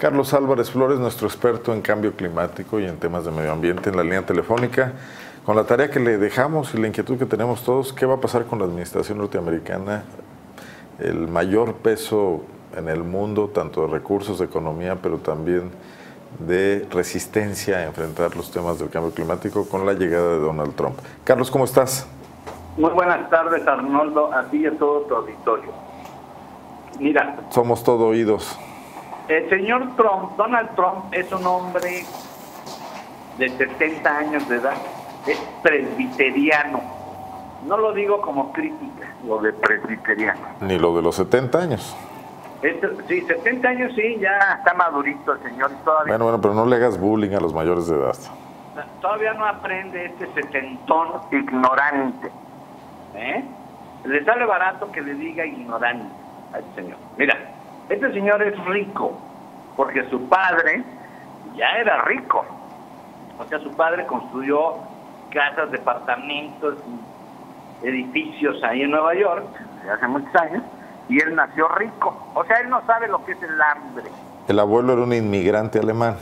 Carlos Álvarez Flores, nuestro experto en cambio climático y en temas de medio ambiente en la línea telefónica, con la tarea que le dejamos y la inquietud que tenemos todos, ¿qué va a pasar con la administración norteamericana? El mayor peso en el mundo, tanto de recursos, de economía, pero también de resistencia a enfrentar los temas del cambio climático con la llegada de Donald Trump. Carlos, ¿cómo estás? Muy buenas tardes, Arnoldo, a ti y a todo tu auditorio. Mira. Somos todo oídos. El señor Trump, Donald Trump, es un hombre de 70 años de edad, es presbiteriano. No lo digo como crítica, lo de presbiteriano. Ni lo de los 70 años. Sí, 70 años sí, ya está madurito el señor. Todavía. Bueno, pero no le hagas bullying a los mayores de edad. Todavía no aprende este setentón ignorante. Le sale barato que le diga ignorante al señor. Mira, este señor es rico, porque su padre ya era rico. O sea, su padre construyó casas, departamentos, edificios ahí en Nueva York, hace muchos años. Y él nació rico. O sea, él no sabe lo que es el hambre. El abuelo era un inmigrante alemán.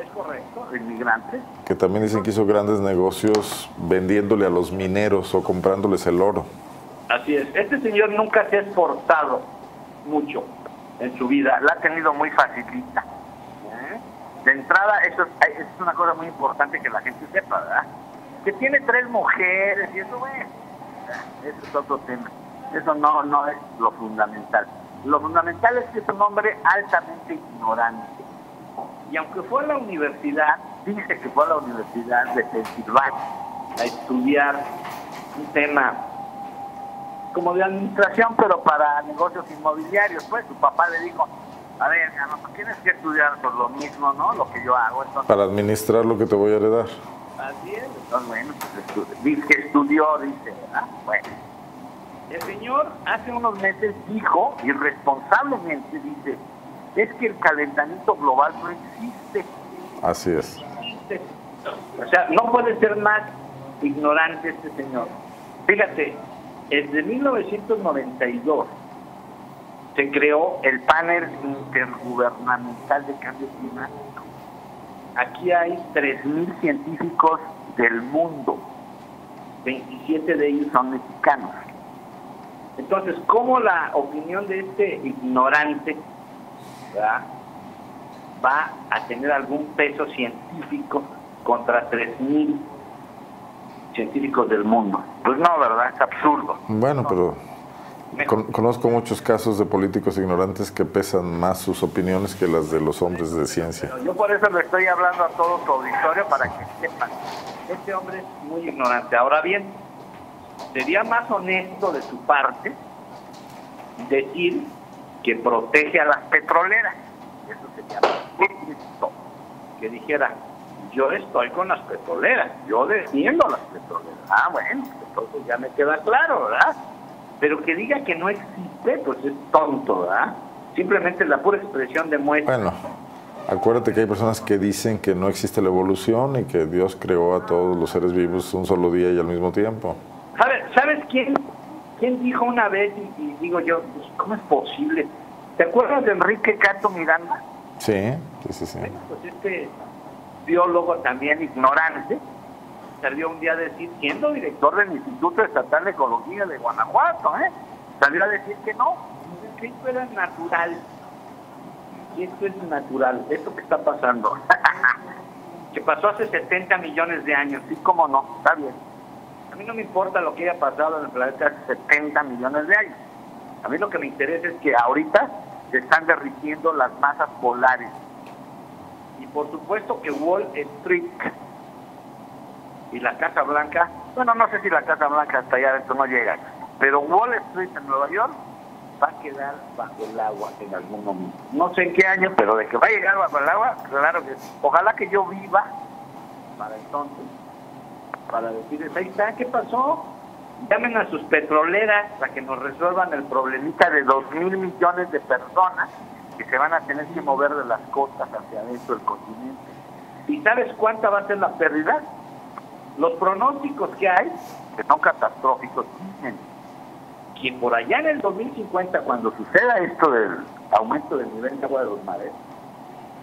Es correcto, inmigrante. Que también dicen que hizo grandes negocios vendiéndole a los mineros o comprándoles el oro. Así es. Este señor nunca se ha esforzado mucho en su vida. La ha tenido muy facilita. De entrada, eso es una cosa muy importante que la gente sepa, ¿verdad? Que tiene 3 mujeres y eso, bueno, eso es otro tema. Eso no es lo fundamental. Lo fundamental es que es un hombre altamente ignorante. Y aunque fue a la universidad, dice que fue a la Universidad de Pensilvania a estudiar un tema como de administración, pero para negocios inmobiliarios. Pues su papá le dijo, a ver, tienes que estudiar por lo mismo, ¿no? Lo que yo hago. Entonces, para administrar lo que te voy a heredar. Así es. Entonces, bueno, pues dice que estudió, dice, ¿verdad? Bueno. El señor hace unos meses dijo, irresponsablemente dice, es que el calentamiento global no existe. Así es. No existe. O sea, no puede ser más ignorante este señor. Fíjate, desde 1992 se creó el Panel Intergubernamental de Cambio Climático. Aquí hay 3,000 científicos del mundo. 27 de ellos son mexicanos. Entonces, ¿cómo la opinión de este ignorante, ¿verdad?, va a tener algún peso científico contra 3,000 científicos del mundo? Pues no, ¿verdad? Es absurdo. Bueno, no, pero conozco muchos casos de políticos ignorantes que pesan más sus opiniones que las de los hombres de ciencia. Pero yo por eso le estoy hablando a todo tu auditorio para que sepan. Este hombre es muy ignorante. Ahora bien, sería más honesto de su parte decir que protege a las petroleras. Eso sería más honesto. Que dijera, yo estoy con las petroleras, yo defiendo a las petroleras. Ah, bueno, entonces ya me queda claro, ¿verdad? Pero que diga que no existe, pues es tonto, ¿verdad? Simplemente la pura expresión demuestra. Bueno, acuérdate que hay personas que dicen que no existe la evolución y que Dios creó a todos los seres vivos un solo día y al mismo tiempo. ¿Sabes quién dijo una vez? Y digo yo, pues, ¿cómo es posible? ¿Te acuerdas de Enrique Canto Miranda? Sí. Pues este biólogo también ignorante salió un día a decir, siendo director del Instituto Estatal de Ecología de Guanajuato, salió a decir que no, que esto era natural. Y esto es natural, esto que está pasando. Que pasó hace 70 millones de años, sí, cómo no, está bien. A mí no me importa lo que haya pasado en el planeta hace 70 millones de años. A mí lo que me interesa es que ahorita se están derritiendo las masas polares. Y por supuesto que Wall Street y la Casa Blanca, bueno, no sé si la Casa Blanca hasta allá adentro no llega, pero Wall Street en Nueva York va a quedar bajo el agua en algún momento. No sé en qué año, pero de que va a llegar bajo el agua, claro que sí. Ojalá que yo viva para entonces, para decirles, ahí está, ¿qué pasó? Llamen a sus petroleras para que nos resuelvan el problemita de 2,000 millones de personas que se van a tener que mover de las costas hacia adentro del continente. ¿Y sabes cuánta va a ser la pérdida? Los pronósticos que hay, que son catastróficos, dicen que por allá en el 2050, cuando suceda esto del aumento del nivel de agua de los mares,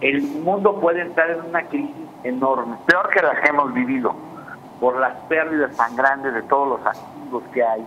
el mundo puede entrar en una crisis enorme, peor que las que hemos vivido, por las pérdidas tan grandes de todos los activos que hay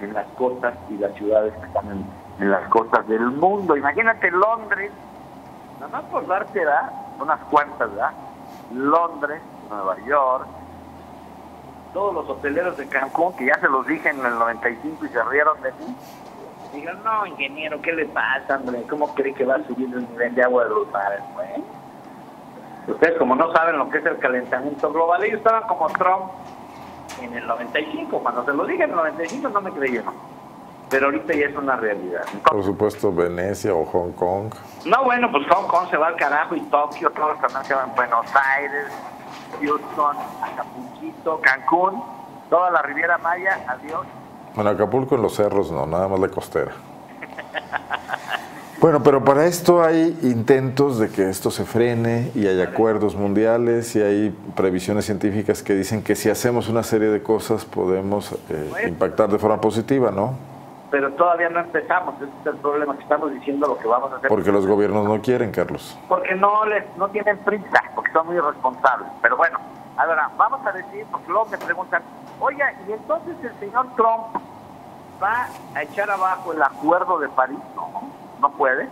en las costas y las ciudades que están en las costas del mundo. Imagínate Londres, nada más por darte unas cuantas, ¿verdad? Londres, Nueva York, todos los hoteleros de Cancún, que ya se los dije en el 95 y se rieron de mí. Dijeron, no, ingeniero, ¿qué le pasa, hombre? ¿Cómo cree que va a subir el nivel de agua de los mares, güey? Ustedes, como no saben lo que es el calentamiento global, ellos estaban como Trump en el 95. Cuando se lo dije en el 95 no me creyeron. Pero ahorita ya es una realidad. Entonces, por supuesto, Venecia o Hong Kong. No, bueno, pues Hong Kong se va al carajo y Tokio, todos también se van, Buenos Aires, Houston, Acapulquito, Cancún, toda la Riviera Maya, adiós. En Acapulco, en los cerros, no, nada más la costera. Bueno, pero para esto hay intentos de que esto se frene y hay acuerdos mundiales y hay previsiones científicas que dicen que si hacemos una serie de cosas podemos impactar de forma positiva, ¿no? Pero todavía no empezamos, ese es el problema, que estamos diciendo lo que vamos a hacer. Porque los gobiernos no quieren, Carlos. Porque no tienen prisa, porque son muy irresponsables. Pero bueno, ahora vamos a decir, porque luego me preguntan, oiga, ¿y entonces el señor Trump va a echar abajo el Acuerdo de París? No puede.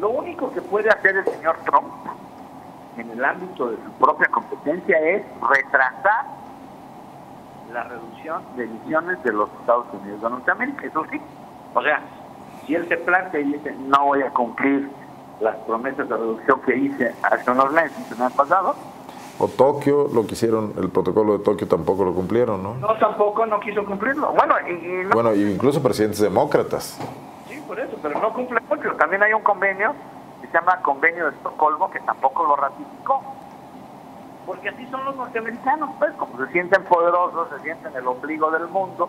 Lo único que puede hacer el señor Trump en el ámbito de su propia competencia es retrasar la reducción de emisiones de los Estados Unidos de Norteamérica, eso sí. O sea, si él se plantea y dice, no voy a cumplir las promesas de reducción que hice hace unos meses, el año pasado. O Tokio, lo que hicieron, el protocolo de Tokio tampoco lo cumplieron, ¿no? No, tampoco, no quiso cumplirlo. Bueno, incluso presidentes demócratas. Por eso, pero no cumple mucho. También hay un convenio que se llama Convenio de Estocolmo que tampoco lo ratificó, porque así son los norteamericanos, pues como se sienten poderosos, se sienten el ombligo del mundo,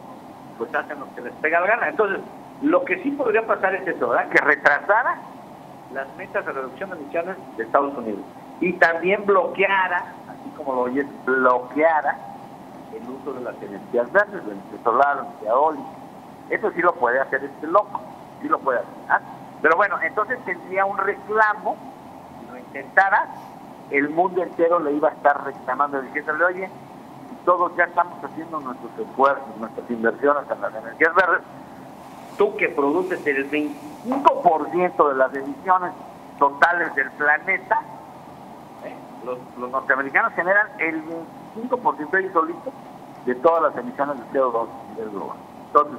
pues hacen lo que les pega la gana. Entonces, lo que sí podría pasar es eso, ¿verdad? Que retrasara las metas de reducción de emisiones de Estados Unidos y también bloqueara, así como lo oyes, bloqueara el uso de las energías verdes, la energía solar, la energía eólica. Eso sí lo puede hacer este loco. Sí lo puede hacer, ¿ah? Pero bueno, entonces tendría un reclamo. Si lo intentara, el mundo entero le iba a estar reclamando, diciéndole, oye, todos ya estamos haciendo nuestros esfuerzos, nuestras inversiones en las energías verdes, tú que produces el 25% de las emisiones totales del planeta, ¿eh? Los norteamericanos generan el 25% ellos solitos de todas las emisiones de CO2 a nivel global. Entonces,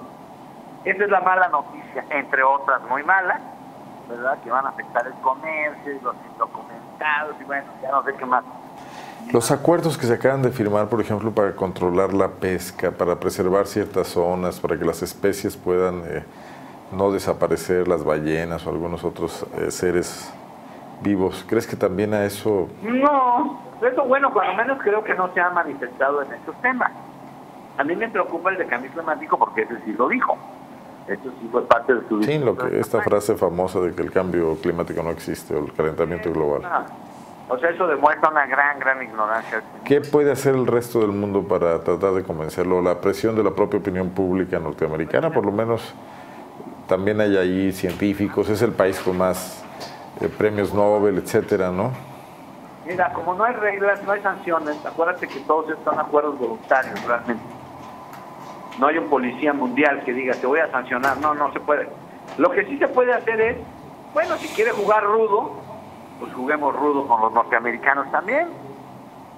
esa es la mala noticia, entre otras muy malas, ¿verdad? Que van a afectar el comercio, los indocumentados y bueno, ya no sé qué más. Los acuerdos que se acaban de firmar, por ejemplo, para controlar la pesca, para preservar ciertas zonas, para que las especies puedan no desaparecer, las ballenas o algunos otros seres vivos, ¿crees que también a eso...? No, eso bueno, cuando menos creo que no se ha manifestado en estos temas. A mí me preocupa el de cambio climático porque ese sí lo dijo. Esto sí fue parte de su... Sí, esta frase famosa de que el cambio climático no existe, o el calentamiento global. No. O sea, eso demuestra una gran, gran ignorancia. ¿Qué puede hacer el resto del mundo para tratar de convencerlo? La presión de la propia opinión pública norteamericana, por lo menos también hay ahí científicos, es el país con más premios Nobel, etcétera, ¿no? Mira, como no hay reglas, no hay sanciones, acuérdate que todos están acuerdos voluntarios realmente. No hay un policía mundial que diga, te voy a sancionar. No, no se puede. Lo que sí se puede hacer es, bueno, si quiere jugar rudo, pues juguemos rudo con los norteamericanos también.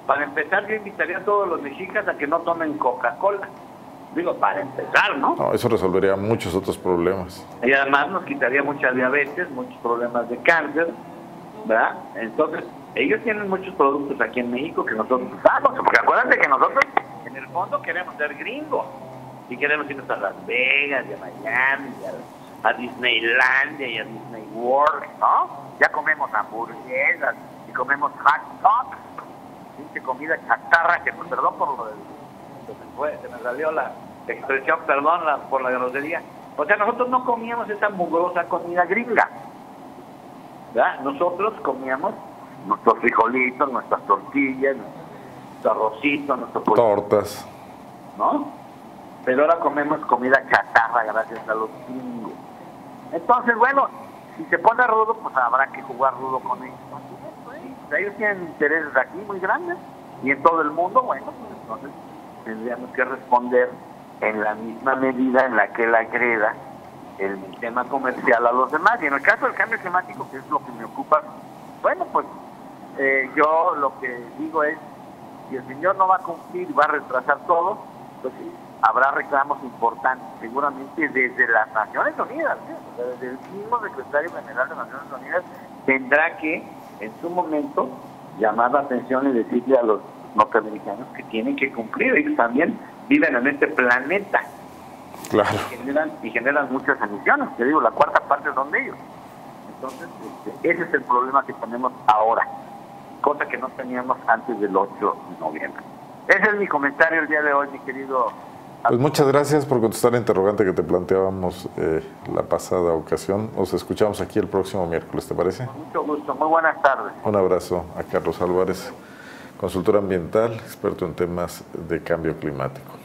Para empezar, yo invitaría a todos los mexicas a que no tomen Coca-Cola. Digo, para empezar, ¿no? No, eso resolvería muchos otros problemas. Y además nos quitaría mucha diabetes, muchos problemas de cáncer, ¿verdad? Entonces, ellos tienen muchos productos aquí en México que nosotros usamos. Porque acuérdate que nosotros, en el fondo, queremos ser gringos. Y queremos irnos a Las Vegas y a Miami, y a Disneylandia y a Disney World, ¿no? Ya comemos hamburguesas y comemos hot dogs, pinche comida chatarra, que perdón por lo del... se me salió la expresión, perdón por la grosería. O sea, nosotros no comíamos esa mugrosa comida gringa, ¿verdad? Nosotros comíamos nuestros frijolitos, nuestras tortillas, nuestro arrocito, nuestros tortas, ¿no? Pero ahora comemos comida chatarra gracias a los gringos. Entonces, bueno, Si se pone rudo, pues habrá que jugar rudo con ellos. Ellos tienen intereses aquí muy grandes y en todo el mundo, bueno, pues entonces tendríamos que responder en la misma medida en la que él agreda el tema comercial a los demás. Y en el caso del cambio climático, que es lo que me ocupa, bueno, pues yo lo que digo es, si el señor no va a cumplir y va a retrasar todo, pues sí, habrá reclamos importantes, seguramente desde las Naciones Unidas, ¿sí? O sea, desde el mismo secretario general de Naciones Unidas tendrá que, en su momento, llamar la atención y decirle a los norteamericanos que tienen que cumplir y que también viven en este planeta. Claro. Y generan muchas emisiones, te digo, la cuarta parte son de ellos. Entonces, ese es el problema que tenemos ahora, cosa que no teníamos antes del 8 de noviembre. Ese es mi comentario el día de hoy, mi querido. Pues muchas gracias por contestar la interrogante que te planteábamos la pasada ocasión. Nos escuchamos aquí el próximo miércoles, ¿te parece? Con mucho gusto, muy buenas tardes. Un abrazo a Carlos Álvarez, consultor ambiental, experto en temas de cambio climático.